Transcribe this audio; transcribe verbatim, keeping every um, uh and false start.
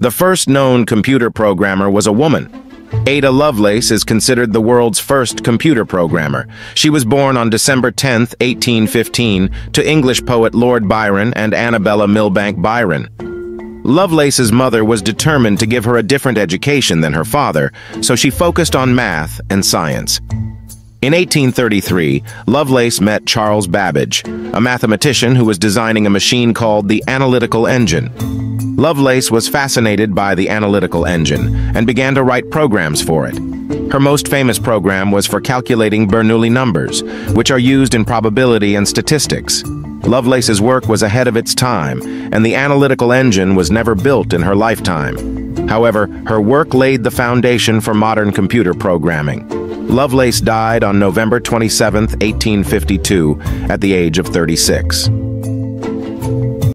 The first known computer programmer was a woman. Ada Lovelace is considered the world's first computer programmer. She was born on December tenth, eighteen fifteen, to English poet Lord Byron and Annabella Milbank Byron. Lovelace's mother was determined to give her a different education than her father, so she focused on math and science. In eighteen thirty-three, Lovelace met Charles Babbage, a mathematician who was designing a machine called the Analytical Engine. Lovelace was fascinated by the Analytical Engine and began to write programs for it. Her most famous program was for calculating Bernoulli numbers, which are used in probability and statistics. Lovelace's work was ahead of its time, and the Analytical Engine was never built in her lifetime. However, her work laid the foundation for modern computer programming. Lovelace died on November twenty-seventh, eighteen fifty-two, at the age of thirty-six.